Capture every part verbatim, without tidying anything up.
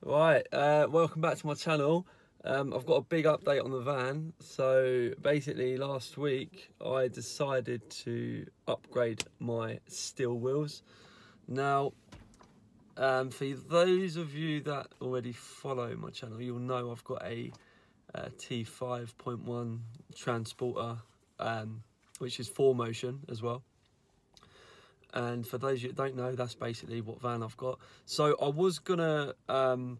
Right, uh, welcome back to my channel. Um, I've got a big update on the van. So basically last week I decided to upgrade my steel wheels. Now, um, for those of you that already follow my channel, you'll know I've got a, a T five point one transporter, um, which is four motion as well. And for those of you that don't know, that's basically what van I've got. So I was gonna um,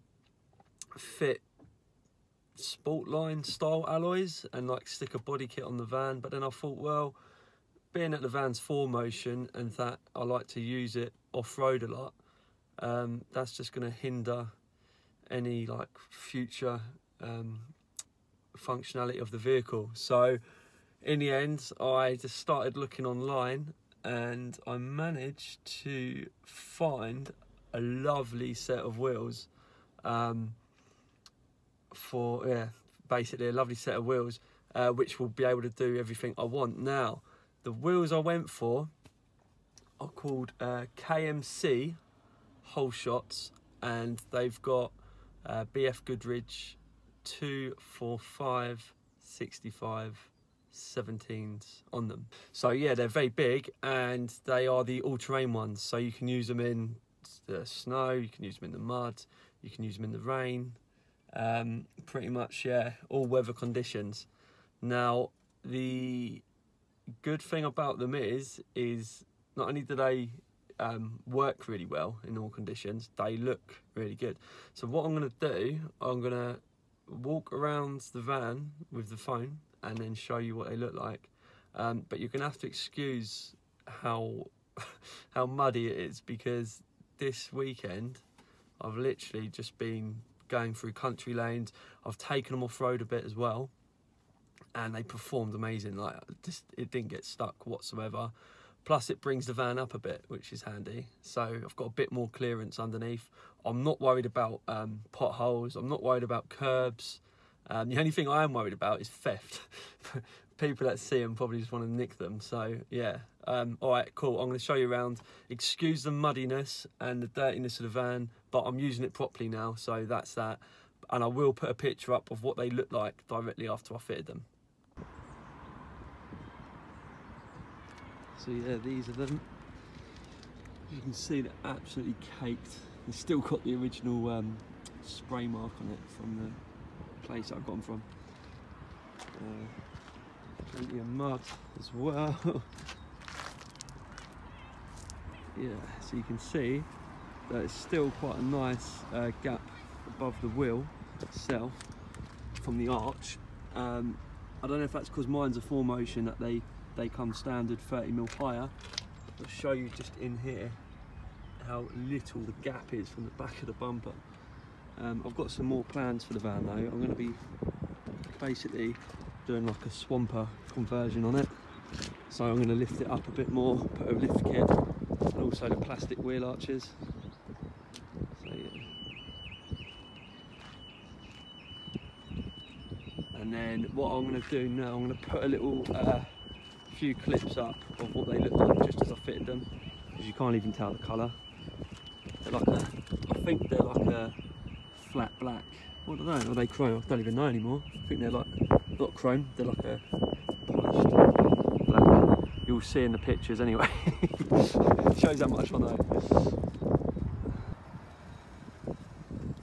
fit Sportline style alloys and like stick a body kit on the van, but then I thought, well, being that the van's four motion and that I like to use it off-road a lot, um, that's just gonna hinder any like future um, functionality of the vehicle. So in the end, I just started looking online and I managed to find a lovely set of wheels um, for, yeah, basically a lovely set of wheels uh, which will be able to do everything I want. Now, the wheels I went for are called uh, K M C Hole Shots, and they've got uh, B F Goodrich two, four, five, sixty-five, seventeens on them. So yeah, they're very big and they are the all-terrain ones, so you can use them in the snow, you can use them in the mud, you can use them in the rain, um pretty much, yeah, all weather conditions. Now the good thing about them is is not only do they um work really well in all conditions, they look really good. So what I'm going to do, I'm going to walk around the van with the phone and then show you what they look like, um, but you're gonna have to excuse how how muddy it is, because this weekend I've literally just been going through country lanes. I've taken them off road a bit as well, and they performed amazing. Like, just it didn't get stuck whatsoever. Plus it brings the van up a bit, which is handy, so I've got a bit more clearance underneath. I'm not worried about um, potholes, I'm not worried about curbs. Um, the only thing I am worried about is theft. People that see them probably just want to nick them. So yeah, um, all right, cool. I'm going to show you around. Excuse the muddiness and the dirtiness of the van, but I'm using it properly now, so that's that. And I will put a picture up of what they look like directly after I fitted them. So yeah, these are them. You can see they're absolutely caked. They've still got the original um, spray mark on it from the place I've gone from. Uh, plenty of mud as well. Yeah, so you can see that it's still quite a nice uh, gap above the wheel itself from the arch. Um, I don't know if that's because mine's a four motion that they they come standard thirty mil higher. I'll show you just in here how little the gap is from the back of the bumper. Um, I've got some more plans for the van though. I'm going to be basically doing like a swamper conversion on it. So I'm going to lift it up a bit more, put a lift kit, and also the plastic wheel arches. So, yeah. And then what I'm going to do now, I'm going to put a little uh, few clips up of what they look like just as I fitted them. Because you can't even tell the colour. They're like a, I think they're like a flat black. What are they? Are they chrome? I don't even know anymore. I think they're like, not chrome, they're like a polished black. You'll see in the pictures anyway. It shows how much I know.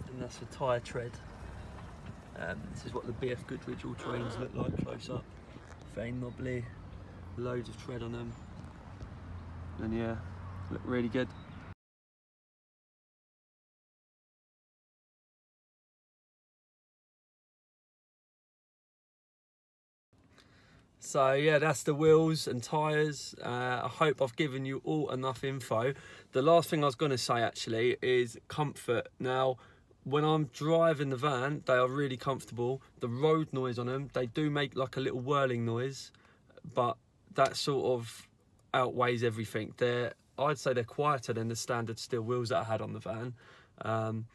And that's the tyre tread. Um, this is what the B F Goodrich all-terrains look like close up. Very knobbly, loads of tread on them. And yeah, look really good. So yeah, that's the wheels and tyres. Uh, I hope I've given you all enough info. The last thing I was going to say actually is comfort. Now, when I'm driving the van, they are really comfortable. The road noise on them, they do make like a little whirling noise, but that sort of outweighs everything. They're, I'd say they're quieter than the standard steel wheels that I had on the van. Um,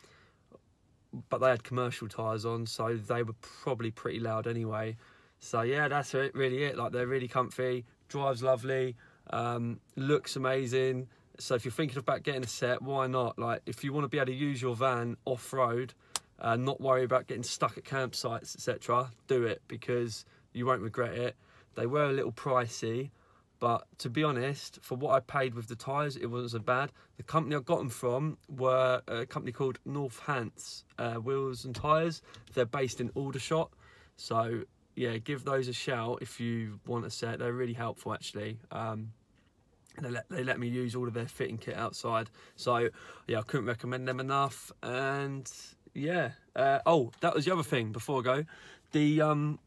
but they had commercial tyres on, so they were probably pretty loud anyway. So yeah, that's it, really it. Like, they're really comfy, drives lovely, um, looks amazing. So if you're thinking about getting a set, why not? Like, if you want to be able to use your van off-road and not worry about getting stuck at campsites, et cetera, do it, because you won't regret it. They were a little pricey, but to be honest, for what I paid with the tyres, it wasn't so bad. The company I got them from were a company called North Hants uh, Wheels and Tyres. They're based in Aldershot. So yeah, give those a shout if you want a set. They're really helpful, actually. Um, they, let, they let me use all of their fitting kit outside. So yeah, I couldn't recommend them enough. And yeah, uh, oh, that was the other thing before I go. The, um,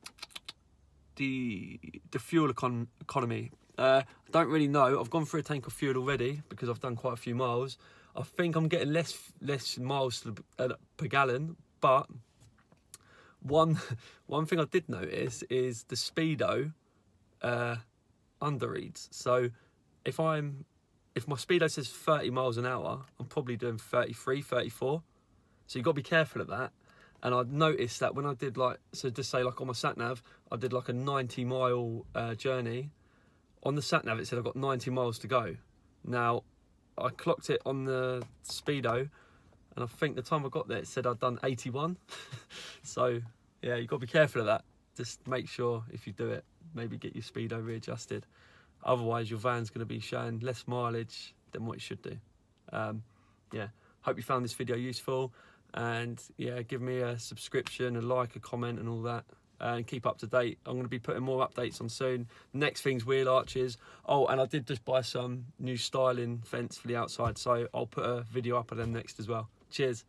the, the fuel econ economy. Uh, I don't really know. I've gone through a tank of fuel already because I've done quite a few miles. I think I'm getting less less miles per gallon, but one one thing I did notice is the speedo uh, underreads. So if I'm if my speedo says thirty miles an hour, I'm probably doing thirty-three, thirty-four. So you've got to be careful of that. And I'd noticed that when I did, like, so just say like on my sat nav, I did like a ninety mile uh, journey. On the sat nav, it said I've got ninety miles to go. Now, I clocked it on the speedo, and I think the time I got there, it said I'd done eighty-one. So yeah, you've got to be careful of that. Just make sure if you do it, maybe get your speedo readjusted. Otherwise, your van's going to be showing less mileage than what it should do. Um, yeah, hope you found this video useful. And yeah, give me a subscription, a like, a comment, and all that. And keep up to date. I'm going to be putting more updates on soon. Next thing's wheel arches. Oh, and I did just buy some new styling fence for the outside, so I'll put a video up of them next as well. Cheers.